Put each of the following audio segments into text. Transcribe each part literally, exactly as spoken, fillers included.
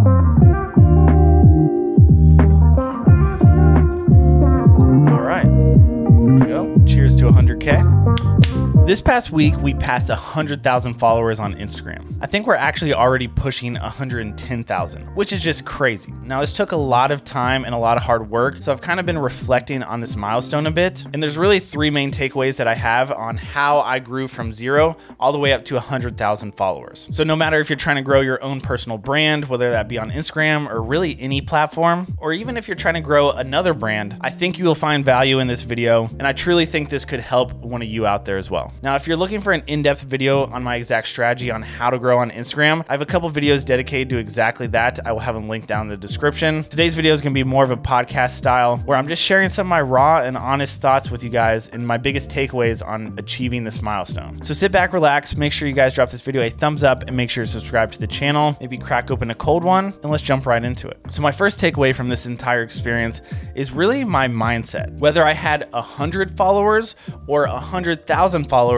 All right, there we go. Cheers to one hundred K. This past week, we passed one hundred thousand followers on Instagram. I think we're actually already pushing one hundred ten thousand, which is just crazy. Now, this took a lot of time and a lot of hard work, so I've kind of been reflecting on this milestone a bit. And there's really three main takeaways that I have on how I grew from zero all the way up to one hundred thousand followers. So no matter if you're trying to grow your own personal brand, whether that be on Instagram or really any platform, or even if you're trying to grow another brand, I think you will find value in this video. And I truly think this could help one of you out there as well. Now, if you're looking for an in-depth video on my exact strategy on how to grow on Instagram, I have a couple videos dedicated to exactly that. I will have them linked down in the description. Today's video is going to be more of a podcast style where I'm just sharing some of my raw and honest thoughts with you guys and my biggest takeaways on achieving this milestone. So sit back, relax, make sure you guys drop this video a thumbs up and make sure you subscribe to the channel. Maybe crack open a cold one and let's jump right into it. So my first takeaway from this entire experience is really my mindset. Whether I had one hundred followers or one hundred thousand followers,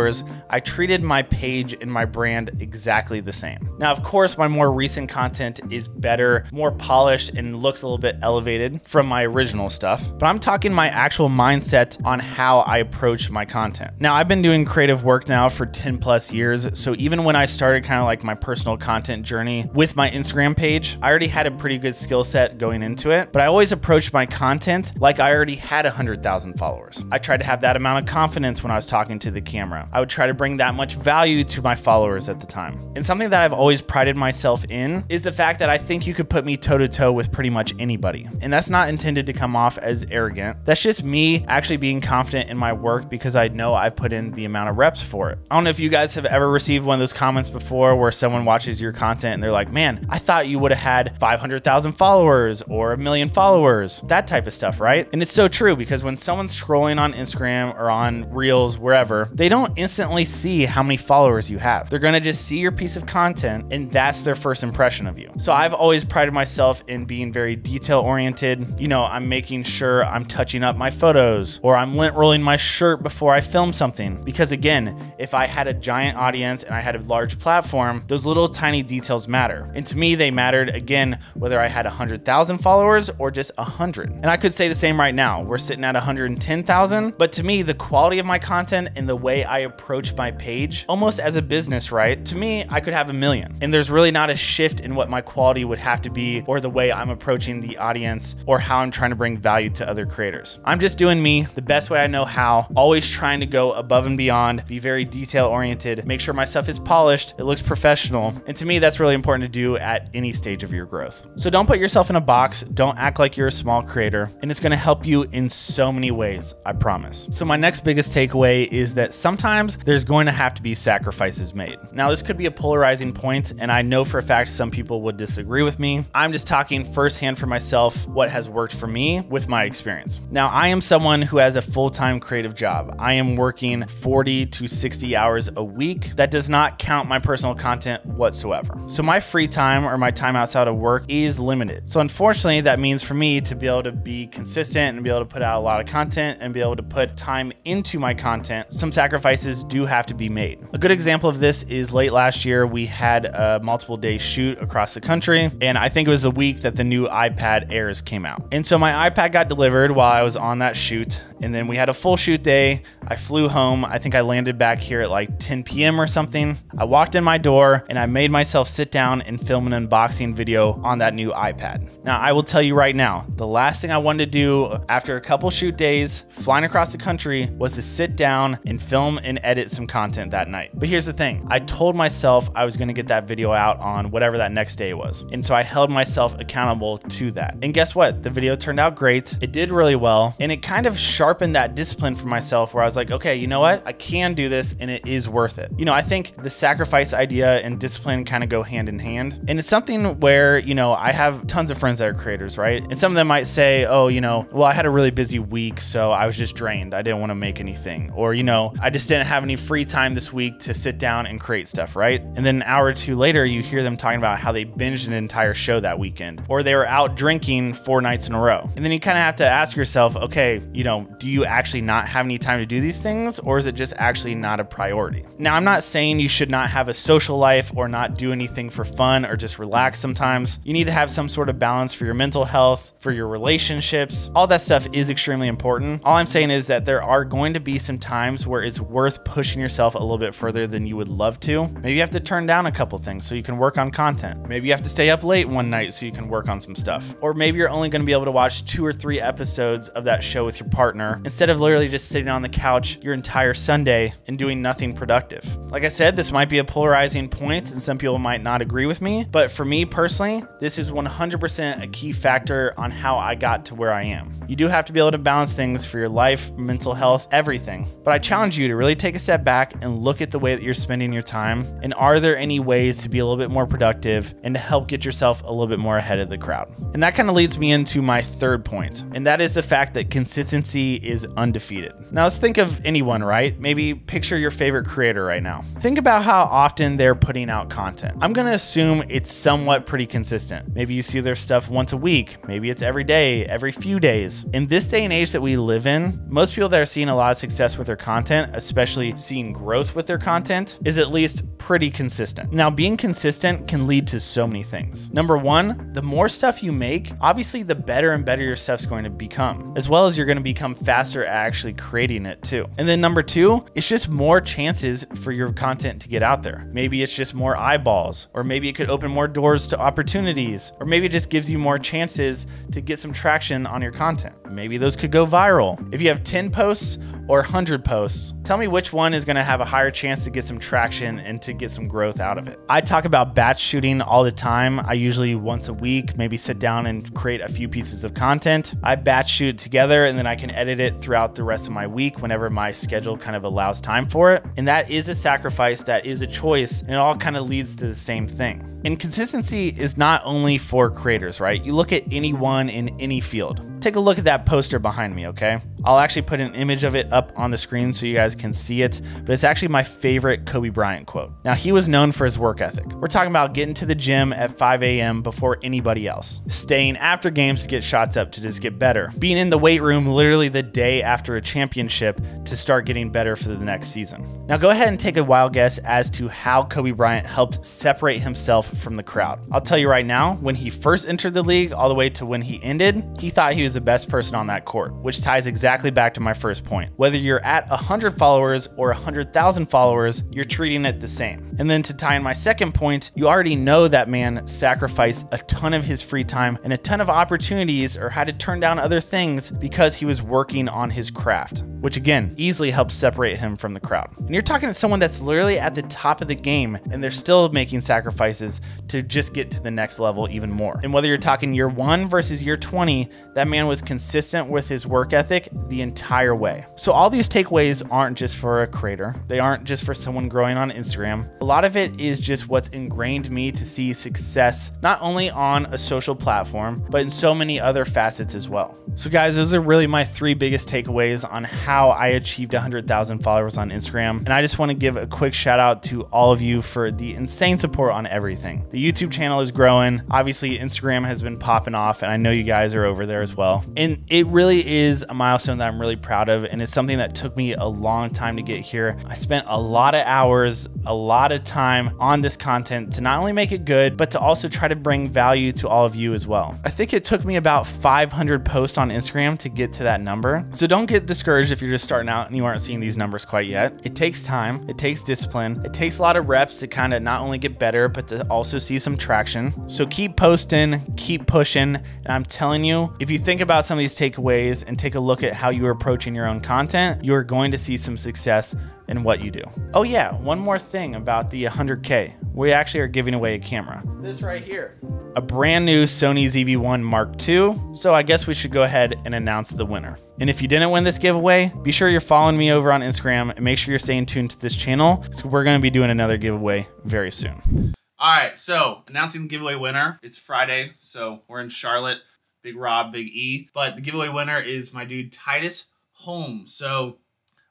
I treated my page and my brand exactly the same. Now, of course, my more recent content is better, more polished, and looks a little bit elevated from my original stuff, but I'm talking my actual mindset on how I approach my content. Now, I've been doing creative work now for ten plus years, so even when I started kind of like my personal content journey with my Instagram page, I already had a pretty good skill set going into it, but I always approached my content like I already had one hundred thousand followers. I tried to have that amount of confidence when I was talking to the camera. I would try to bring that much value to my followers at the time. And something that I've always prided myself in is the fact that I think you could put me toe to toe with pretty much anybody. And that's not intended to come off as arrogant. That's just me actually being confident in my work because I know I've put in the amount of reps for it. I don't know if you guys have ever received one of those comments before where someone watches your content and they're like, man, I thought you would have had five hundred thousand followers or a million followers, that type of stuff, right? And it's so true because when someone's scrolling on Instagram or on Reels, wherever, they don't instantly see how many followers you have. They're gonna just see your piece of content and that's their first impression of you. So I've always prided myself in being very detail oriented. You know, I'm making sure I'm touching up my photos or I'm lint rolling my shirt before I film something. Because again, if I had a giant audience and I had a large platform, those little tiny details matter. And to me, they mattered again, whether I had one hundred thousand followers or just one hundred. And I could say the same right now. We're sitting at one hundred ten thousand, but to me, the quality of my content and the way I approach my page, almost as a business, right? To me, I could have a million. And there's really not a shift in what my quality would have to be or the way I'm approaching the audience or how I'm trying to bring value to other creators. I'm just doing me the best way I know how, always trying to go above and beyond, be very detail oriented, make sure my stuff is polished, it looks professional. And to me, that's really important to do at any stage of your growth. So don't put yourself in a box. Don't act like you're a small creator, and it's gonna help you in so many ways, I promise. So my next biggest takeaway is that sometimes there's going to have to be sacrifices made. Now, this could be a polarizing point, and I know for a fact some people would disagree with me. I'm just talking firsthand for myself what has worked for me with my experience. Now, I am someone who has a full-time creative job. I am working forty to sixty hours a week. That does not count my personal content whatsoever. So my free time or my time outside of work is limited. So unfortunately, that means for me to be able to be consistent and be able to put out a lot of content and be able to put time into my content, some sacrifices do have to be made. A good example of this is late last year, we had a multiple day shoot across the country. And I think it was the week that the new iPad Airs came out. And so my iPad got delivered while I was on that shoot. And then we had a full shoot day. I flew home. I think I landed back here at like ten P M or something. I walked in my door and I made myself sit down and film an unboxing video on that new iPad. Now, I will tell you right now, the last thing I wanted to do after a couple shoot days flying across the country was to sit down and film and edit some content that night. But here's the thing. I told myself I was gonna get that video out on whatever that next day was. And so I held myself accountable to that. And guess what? The video turned out great. It did really well. And it kind of sharpened that discipline for myself where I was like, okay, you know what? I can do this and it is worth it. You know, I think the sacrifice idea and discipline kind of go hand in hand. And it's something where, you know, I have tons of friends that are creators, right? And some of them might say, oh, you know, well, I had a really busy week, so I was just drained. I didn't want to make anything. Or, you know, I just didn't have any free time this week to sit down and create stuff, right? And then an hour or two later, you hear them talking about how they binged an entire show that weekend, or they were out drinking four nights in a row. And then you kind of have to ask yourself, okay, you know, do you actually not have any time to do these things, or is it just actually not a priority? Now, I'm not saying you should not have a social life or not do anything for fun or just relax sometimes. You need to have some sort of balance for your mental health, for your relationships. All that stuff is extremely important. All I'm saying is that there are going to be some times where it's worth pushing yourself a little bit further than you would love to. Maybe you have to turn down a couple things so you can work on content. Maybe you have to stay up late one night so you can work on some stuff. Or maybe you're only gonna be able to watch two or three episodes of that show with your partner instead of literally just sitting on the couch your entire Sunday and doing nothing productive. Like I said, this might be a polarizing point and some people might not agree with me, but for me personally, this is one hundred percent a key factor on how I got to where I am. You do have to be able to balance things for your life, mental health, everything. But I challenge you to really take a step back and look at the way that you're spending your time, and are there any ways to be a little bit more productive and to help get yourself a little bit more ahead of the crowd. And that kind of leads me into my third point, and that is the fact that consistency is undefeated. Now let's think of anyone, right? Maybe picture your favorite creator right now. Think about how often they're putting out content. I'm gonna assume it's somewhat pretty consistent. Maybe you see their stuff once a week, maybe it's every day, every few days. In this day and age that we live in, most people that are seeing a lot of success with their content, especially seeing growth with their content, is at least pretty consistent. Now, being consistent can lead to so many things. Number one, the more stuff you make, obviously the better and better your stuff's going to become, as well as you're going to become faster at actually creating it too. And then number two, it's just more chances for your content to get out there. Maybe it's just more eyeballs, or maybe it could open more doors to opportunities, or maybe it just gives you more chances to get some traction on your content. Maybe those could go viral. If you have ten posts or one hundred posts, tell me which one is going to have a higher chance to get some traction and to get some growth out of it. I talk about batch shooting all the time. I usually once a week, maybe sit down and create a few pieces of content. I batch shoot together and then I can edit it throughout the rest of my week whenever my schedule kind of allows time for it. And that is a sacrifice, that is a choice, and it all kind of leads to the same thing. And consistency is not only for creators, right? You look at anyone in any field. Take a look at that poster behind me, okay? I'll actually put an image of it up on the screen so you guys can see it, but it's actually my favorite Kobe Bryant quote. Now, he was known for his work ethic. We're talking about getting to the gym at five A M before anybody else, staying after games to get shots up to just get better, being in the weight room literally the day after a championship to start getting better for the next season. Now, go ahead and take a wild guess as to how Kobe Bryant helped separate himself from the crowd. I'll tell you right now, when he first entered the league all the way to when he ended, he thought he was the best person on that court, which ties exactly back to my first point. Whether you're at one hundred followers or one hundred thousand followers, you're treating it the same. And then to tie in my second point, you already know that man sacrificed a ton of his free time and a ton of opportunities, or had to turn down other things because he was working on his craft, which again, easily helps separate him from the crowd. And you're talking to someone that's literally at the top of the game and they're still making sacrifices to just get to the next level even more. And whether you're talking year one versus year twenty, that man was consistent with his work ethic the entire way. So all these takeaways aren't just for a creator. They aren't just for someone growing on Instagram. A lot of it is just what's ingrained me to see success, not only on a social platform, but in so many other facets as well. So guys, those are really my three biggest takeaways on how I achieved one hundred thousand followers on Instagram. And I just want to give a quick shout out to all of you for the insane support on everything. The YouTube channel is growing. Obviously, Instagram has been popping off, and I know you guys are over there as well. And it really is a milestone that I'm really proud of, and it's something that took me a long time to get here. I spent a lot of hours, a lot of time on this content to not only make it good, but to also try to bring value to all of you as well. I think it took me about five hundred posts on Instagram to get to that number. So don't get discouraged if you're just starting out and you aren't seeing these numbers quite yet. It takes time. It takes discipline. It takes a lot of reps to kind of not only get better, but to also also see some traction. So keep posting, keep pushing. And I'm telling you, if you think about some of these takeaways and take a look at how you're approaching your own content, you're going to see some success in what you do. Oh yeah, one more thing about the one hundred K. We actually are giving away a camera. It's this right here. A brand new Sony Z V one Mark two. So I guess we should go ahead and announce the winner. And if you didn't win this giveaway, be sure you're following me over on Instagram and make sure you're staying tuned to this channel. So we're gonna be doing another giveaway very soon. All right, so announcing the giveaway winner. It's Friday, so we're in Charlotte. Big Rob, Big E. But the giveaway winner is my dude, Titus Holm. So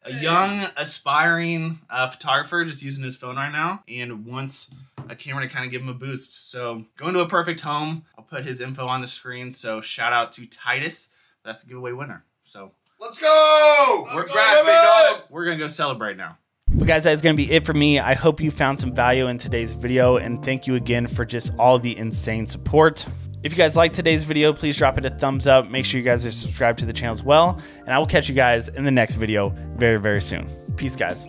a young, aspiring uh, photographer just using his phone right now and wants a camera to kind of give him a boost. So going to a perfect home. I'll put his info on the screen. So shout out to Titus. That's the giveaway winner. So Let's go! We're grasping, dog. We're gonna go celebrate now. Well, guys, that's gonna be it for me. I hope you found some value in today's video, and thank you again for just all the insane support. If you guys liked today's video, please drop it a thumbs up. Make sure you guys are subscribed to the channel as well, and I will catch you guys in the next video very, very soon. Peace, guys.